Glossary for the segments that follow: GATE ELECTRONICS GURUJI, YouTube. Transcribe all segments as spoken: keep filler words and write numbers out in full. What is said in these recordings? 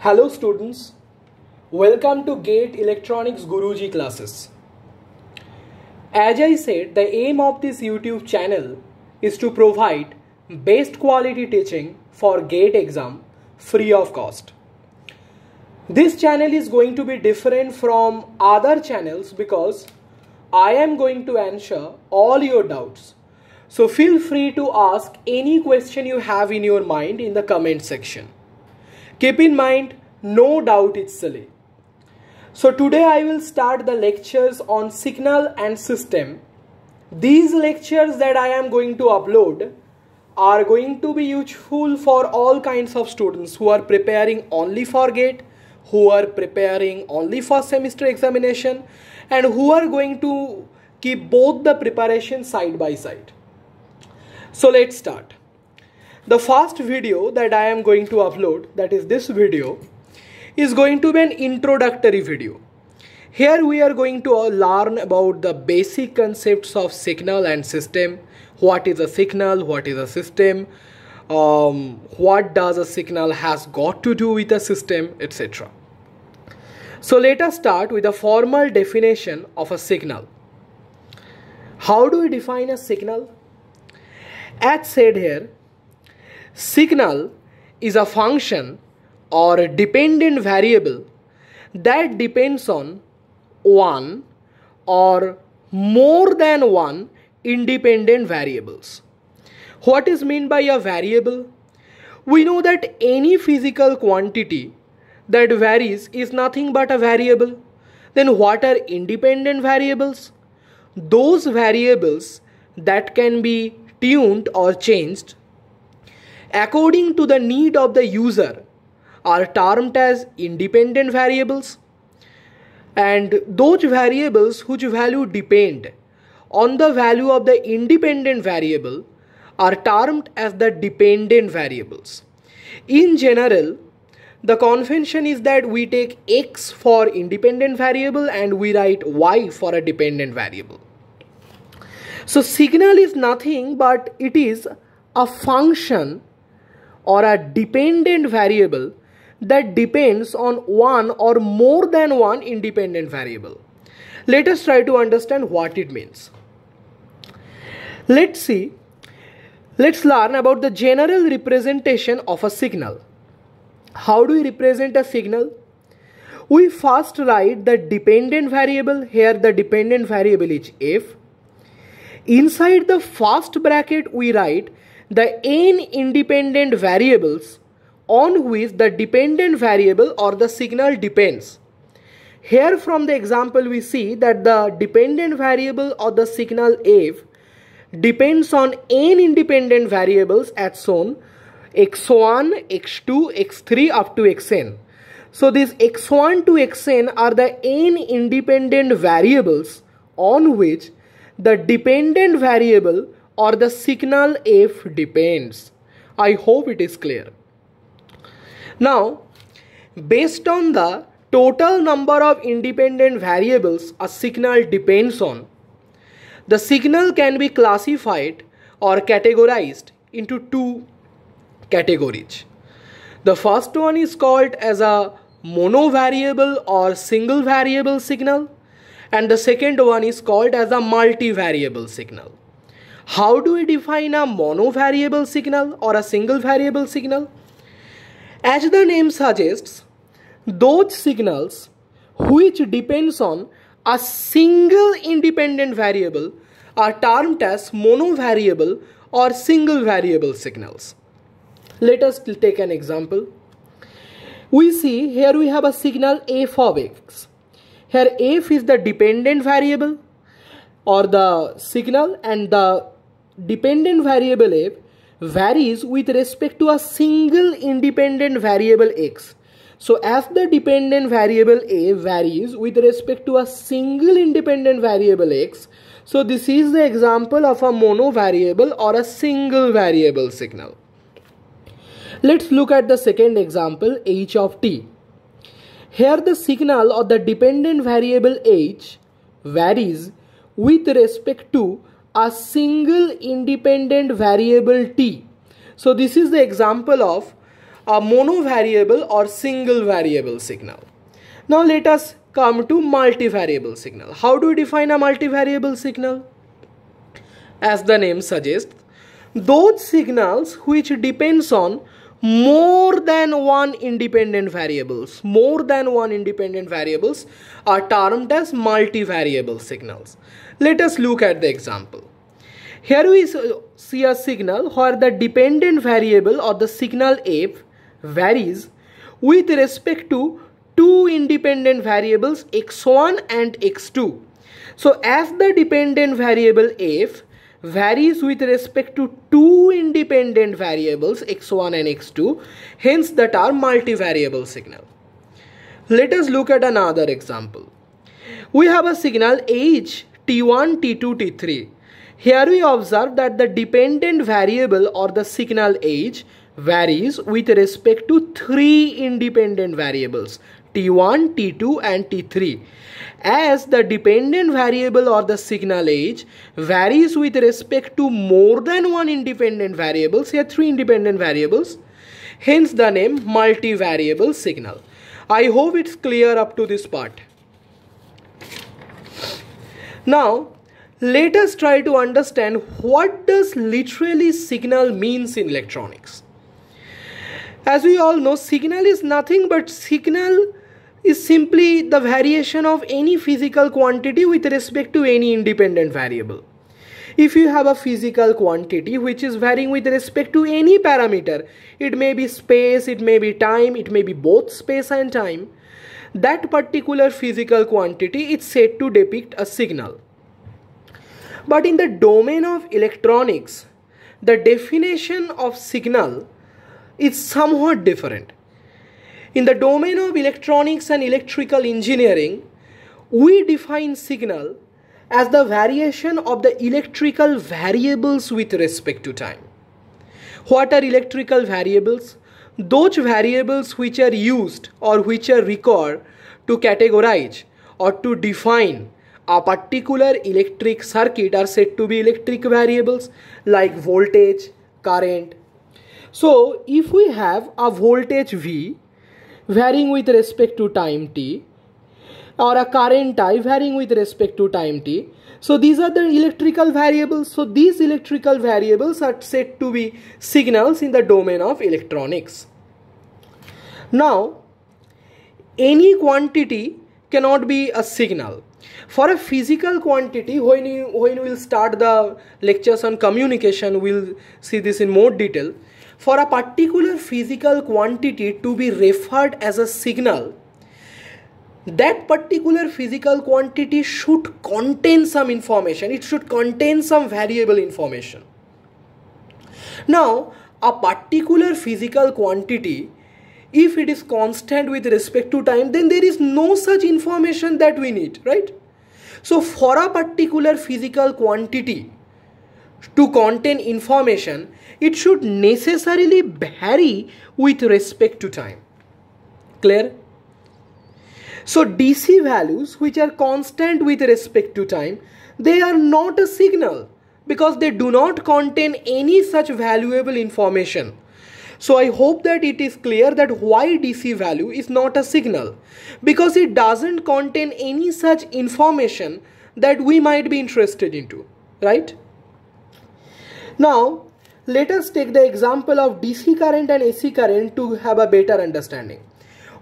Hello students, welcome to GATE Electronics Guruji classes. As I said, the aim of this YouTube channel is to provide best quality teaching for GATE exam free of cost. This channel is going to be different from other channels because I am going to answer all your doubts. So feel free to ask any question you have in your mind in the comment section. Keep in mind, no doubt it's silly. So today I will start the lectures on signal and system. These lectures that I am going to upload are going to be useful for all kinds of students who are preparing only for GATE, who are preparing only for semester examination, and who are going to keep both the preparation side by side. So let's start. The first video that I am going to upload, that is this video, is going to be an introductory video. Here we are going to learn about the basic concepts of signal and system. What is a signal? What is a system? Um, what does a signal has got to do with a system, et cetera. So let us start with a formal definition of a signal. How do we define a signal? As said here, signal is a function or a dependent variable that depends on one or more than one independent variables. What is meant by a variable? We know that any physical quantity that varies is nothing but a variable. Then what are independent variables? Those variables that can be tuned or changed according to the need of the user are termed as independent variables, and those variables whose value depend on the value of the independent variable are termed as the dependent variables. In general, the convention is that we take x for independent variable and we write y for a dependent variable. So signal is nothing but it is a function or a dependent variable that depends on one or more than one independent variable. Let us try to understand what it means. Let's see. Let's learn about the general representation of a signal. How do we represent a signal? We first write the dependent variable. Here the dependent variable is f. Inside the first bracket we write the n independent variables on which the dependent variable or the signal depends. Here from the example we see that the dependent variable or the signal f depends on n independent variables as shown, x one, x two, x three up to xn. So these x one to xn are the n independent variables on which the dependent variable or the signal f depends. I hope it is clear. Now, based on the total number of independent variables a signal depends on, the signal can be classified or categorized into two categories. The first one is called as a monovariable or single variable signal, and the second one is called as a multivariable signal. How do we define a monovariable signal or a single variable signal? As the name suggests, those signals which depends on a single independent variable are termed as monovariable or single variable signals. Let us take an example. We see here we have a signal f of x. Here f is the dependent variable or the signal, and the dependent variable f varies with respect to a single independent variable x. So as the dependent variable a varies with respect to a single independent variable x, so this is the example of a monovariable or a single variable signal. Let's look at the second example, h of t. Here the signal or the dependent variable h varies with respect to a single independent variable t. So this is the example of a monovariable or single variable signal. Now let us come to multivariable signal. How do we define a multivariable signal? As the name suggests, those signals which depends on more than one independent variables, more than one independent variables are termed as multivariable signals. Let us look at the example. Here we see a signal where the dependent variable or the signal f varies with respect to two independent variables x one and x two. So as the dependent variable f varies with respect to two independent variables x one and x two, hence the term multivariable signal. Let us look at another example. We have a signal h, t one, t two, t three. Here we observe that the dependent variable or the signal h varies with respect to three independent variables t one, t two and t three, as the dependent variable or the signal h varies with respect to more than one independent variables, here three independent variables, hence the name multivariable signal. I hope it's clear up to this part. Now let us try to understand what does literally signal means in electronics. As we all know, signal is nothing but signal is simply the variation of any physical quantity with respect to any independent variable. If you have a physical quantity which is varying with respect to any parameter, it may be space, it may be time, it may be both space and time, that particular physical quantity is said to depict a signal. But in the domain of electronics, the definition of signal is somewhat different. In the domain of electronics and electrical engineering, we define signal as the variation of the electrical variables with respect to time. What are electrical variables? Those variables which are used or which are required to categorize or to define a particular electric circuit are said to be electric variables, like voltage, current. So if we have a voltage V varying with respect to time t, or a current I varying with respect to time t, so these are the electrical variables. So these electrical variables are said to be signals in the domain of electronics. Now any quantity cannot be a signal. For a physical quantity, when you, when we will start the lectures on communication, we will see this in more detail. For a particular physical quantity to be referred as a signal, that particular physical quantity should contain some information. It should contain some variable information. Now, a particular physical quantity, if it is constant with respect to time, then there is no such information that we need, right? So, for a particular physical quantity to contain information, it should necessarily vary with respect to time. Clear? So D C values which are constant with respect to time, they are not a signal because they do not contain any such valuable information. So I hope that it is clear that why D C value is not a signal, because it doesn't contain any such information that we might be interested into, right? Now, let us take the example of D C current and A C current to have a better understanding.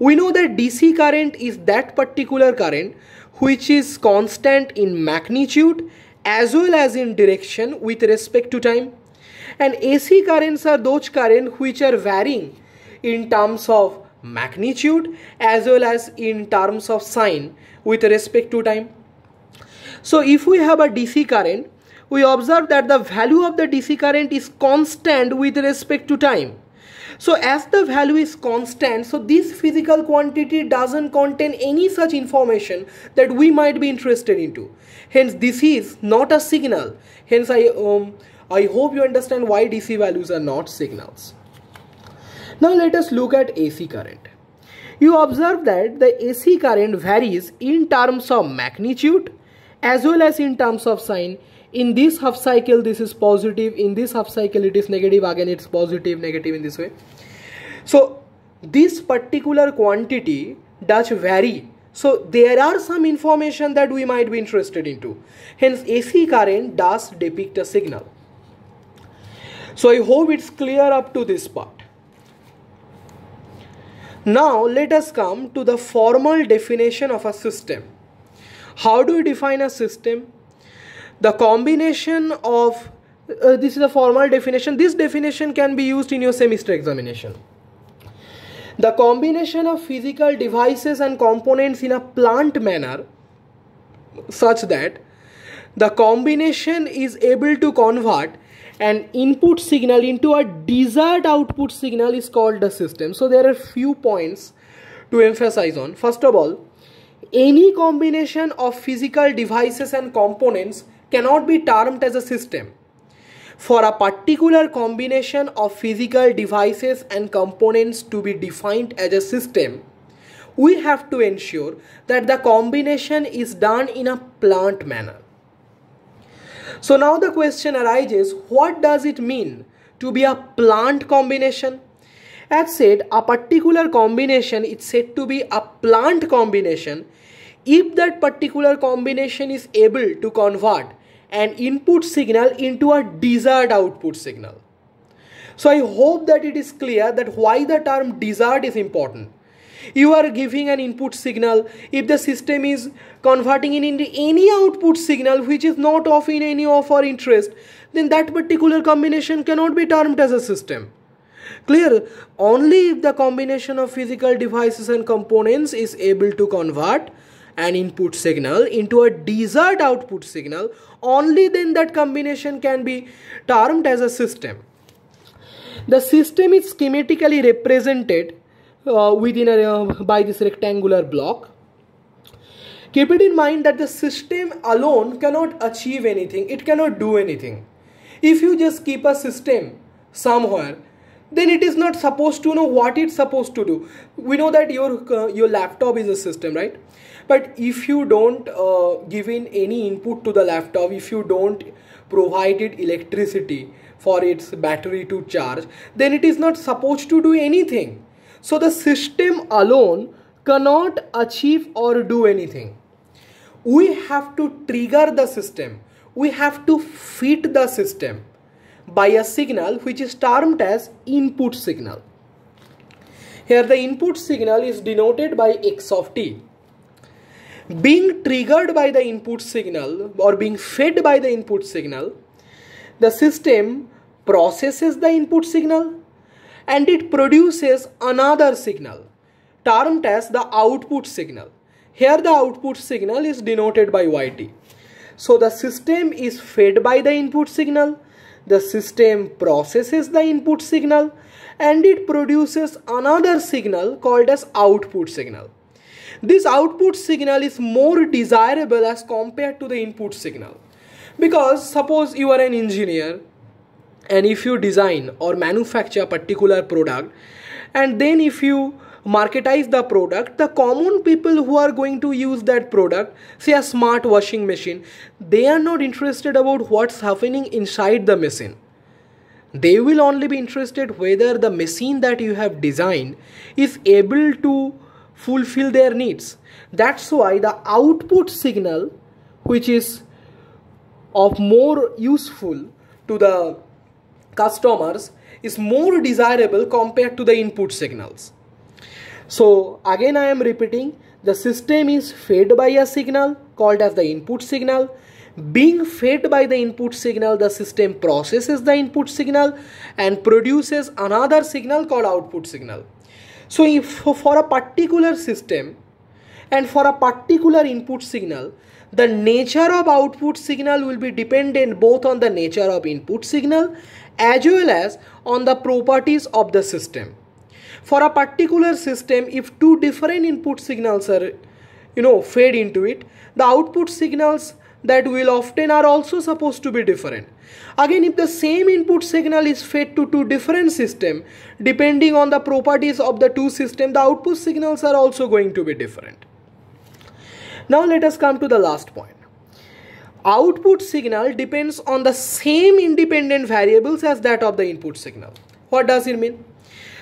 We know that D C current is that particular current which is constant in magnitude as well as in direction with respect to time. And A C currents are those currents which are varying in terms of magnitude as well as in terms of sign with respect to time. So if we have a D C current, we observe that the value of the D C current is constant with respect to time. So as the value is constant, so this physical quantity doesn't contain any such information that we might be interested into. Hence this is not a signal. Hence I, um, I hope you understand why D C values are not signals. Now let us look at A C current. You observe that the A C current varies in terms of magnitude as well as in terms of sign. In this half cycle, this is positive. In this half cycle, it is negative. Again, it's positive, negative in this way. So this particular quantity does vary. So there are some information that we might be interested into. Hence A C current does depict a signal. So I hope it's clear up to this part. Now let us come to the formal definition of a system. How do we define a system? The combination of uh, this is a formal definition. This definition can be used in your semester examination. The combination of physical devices and components in a plant manner such that the combination is able to convert an input signal into a desired output signal is called the system. So there are few points to emphasize on. First of all, any combination of physical devices and components cannot be termed as a system. For a particular combination of physical devices and components to be defined as a system, we have to ensure that the combination is done in a plant manner. So now the question arises, what does it mean to be a plant combination? As said, a particular combination is said to be a plant combination if that particular combination is able to convert an input signal into a desired output signal. So I hope that it is clear that why the term desired is important. You are giving an input signal. If the system is converting it into any output signal which is not of in any of our interest, then that particular combination cannot be termed as a system. Clear? Only if the combination of physical devices and components is able to convert an input signal into a desired output signal, only then that combination can be termed as a system. The system is schematically represented Uh, within a, uh, by this rectangular block. Keep it in mind that the system alone cannot achieve anything. It cannot do anything. If you just keep a system somewhere, then it is not supposed to know what it's supposed to do. We know that your uh, your laptop is a system, right? But if you don't uh, give in any input to the laptop, if you don't provide it electricity for its battery to charge, then it is not supposed to do anything. So the system alone cannot achieve or do anything. We have to trigger the system. We have to feed the system by a signal which is termed as input signal. Here the input signal is denoted by x of t. Being triggered by the input signal or being fed by the input signal, the system processes the input signal and it produces another signal termed as the output signal. Here the output signal is denoted by yt. So the system is fed by the input signal, the system processes the input signal and it produces another signal called as output signal. This output signal is more desirable as compared to the input signal, because suppose you are an engineer and if you design or manufacture a particular product and then if you marketize the product, the common people who are going to use that product, say a smart washing machine, they are not interested about what's happening inside the machine. They will only be interested whether the machine that you have designed is able to fulfill their needs. That's why the output signal, which is of more useful to the customers, is more desirable compared to the input signals. So again I am repeating, the system is fed by a signal called as the input signal. Being fed by the input signal, the system processes the input signal and produces another signal called output signal. So if for a particular system and for a particular input signal, the nature of output signal will be dependent both on the nature of input signal as well as on the properties of the system. For a particular system, if two different input signals are, you know, fed into it, the output signals that we'll obtain are also supposed to be different. Again, if the same input signal is fed to two different systems, depending on the properties of the two systems, the output signals are also going to be different. Now let us come to the last point. Output signal depends on the same independent variables as that of the input signal. What does it mean?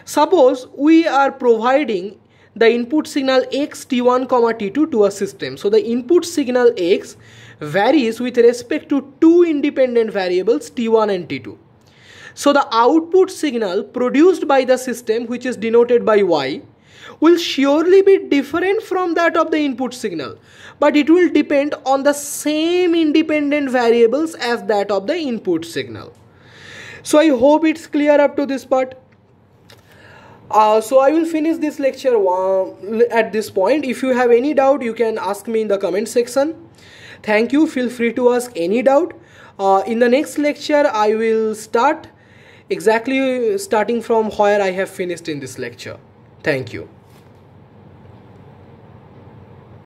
Suppose we are providing the input signal x t one comma t two to a system. So the input signal x varies with respect to two independent variables t one and t two. So the output signal produced by the system, which is denoted by y, will surely be different from that of the input signal, but it will depend on the same independent variables as that of the input signal. So I hope it's clear up to this part. Uh, so I will finish this lecture at this point. If you have any doubt, you can ask me in the comment section. Thank you. Feel free to ask any doubt. Uh, in the next lecture, I will start exactly starting from where I have finished in this lecture. Thank you.